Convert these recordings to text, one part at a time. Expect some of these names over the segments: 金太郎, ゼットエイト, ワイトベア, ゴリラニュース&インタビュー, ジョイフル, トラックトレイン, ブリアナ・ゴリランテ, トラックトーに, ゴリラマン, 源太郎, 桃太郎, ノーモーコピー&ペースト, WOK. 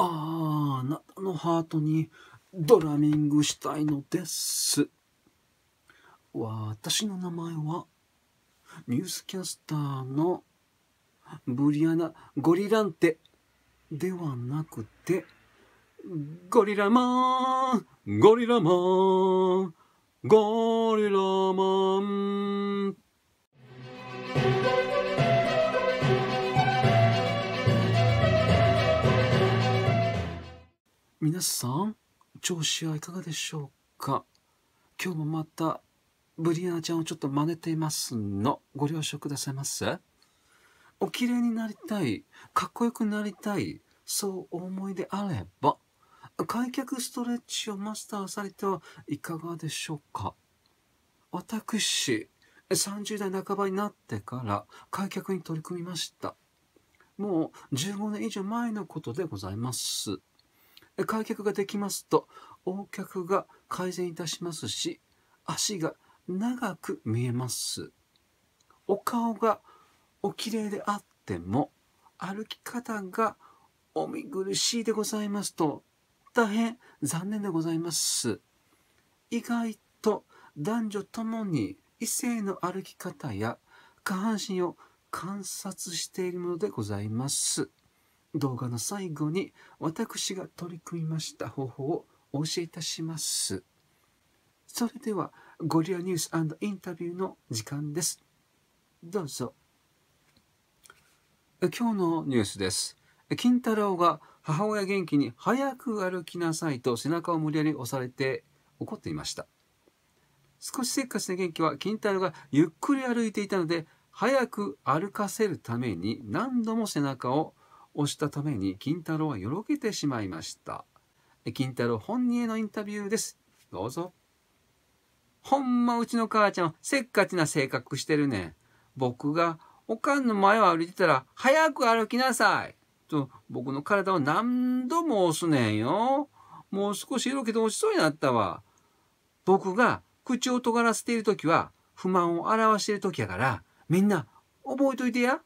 あなたのハートにドラミングしたいのです。私の名前はニュースキャスターのブリアナ・ゴリランテではなくてゴリラマン、ゴリラマン、ゴリラマン。皆さん、調子はいかがでしょうか。今日もまたブリアナちゃんをちょっと真似ていますの。ご了承くださいませ。お綺麗になりたい、かっこよくなりたい、そうお思いであれば、開脚ストレッチをマスターされてはいかがでしょうか。私、30代半ばになってから開脚に取り組みました。もう15年以上前のことでございます。開脚ができますと、横脚が改善いたしますし、足が長く見えます。お顔がお綺麗であっても、歩き方がお見苦しいでございますと、大変残念でございます。意外と男女ともに異性の歩き方や下半身を観察しているものでございます。動画の最後に私が取り組みました方法をお教えいたします。それでは、ゴリラニュース&インタビューの時間です。どうぞ。今日のニュースです。金太郎が母親元気に早く歩きなさいと背中を無理やり押されて怒っていました。少しせっかちな元気は金太郎がゆっくり歩いていたので、早く歩かせるために何度も背中を押したために金太郎はよろけてしまいました。金太郎本人へのインタビューです。どうぞ。ほんまうちの母ちゃんはせっかちな性格してるねん。僕がおかんの前を歩いてたら早く歩きなさい。と僕の体を何度も押すねんよ。もう少し色気で落ちそうになったわ。僕が口を尖らせているときは不満を表しているときやから、みんな覚えといてや。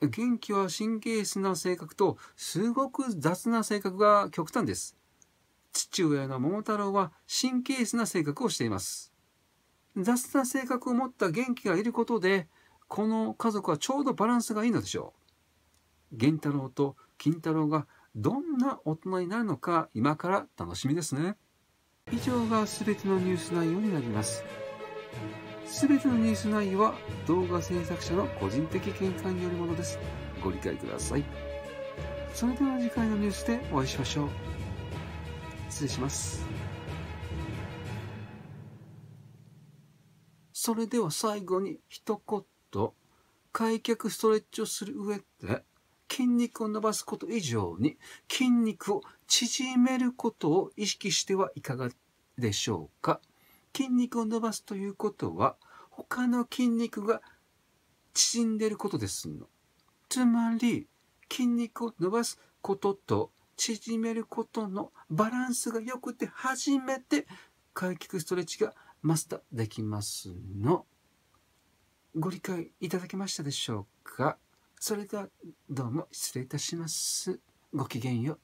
元気は神経質な性格とすごく雑な性格が極端です。父親の桃太郎は神経質な性格をしています。雑な性格を持った元気がいることで、この家族はちょうどバランスがいいのでしょう。源太郎と金太郎がどんな大人になるのか今から楽しみですね。以上が全てのニュース内容になります。全てのニュース内容は動画制作者の個人的見解によるものです。ご理解ください。それでは次回のニュースでお会いしましょう。失礼します。それでは最後に一言。開脚ストレッチをする上で筋肉を伸ばすこと以上に筋肉を縮めることを意識してはいかがでしょうか。筋肉を伸ばすということは他の筋肉が縮んでいることですの。つまり筋肉を伸ばすことと縮めることのバランスが良くて初めて開脚ストレッチがマスターできますの。ご理解いただけましたでしょうか。それではどうも失礼いたします。ごきげんよう。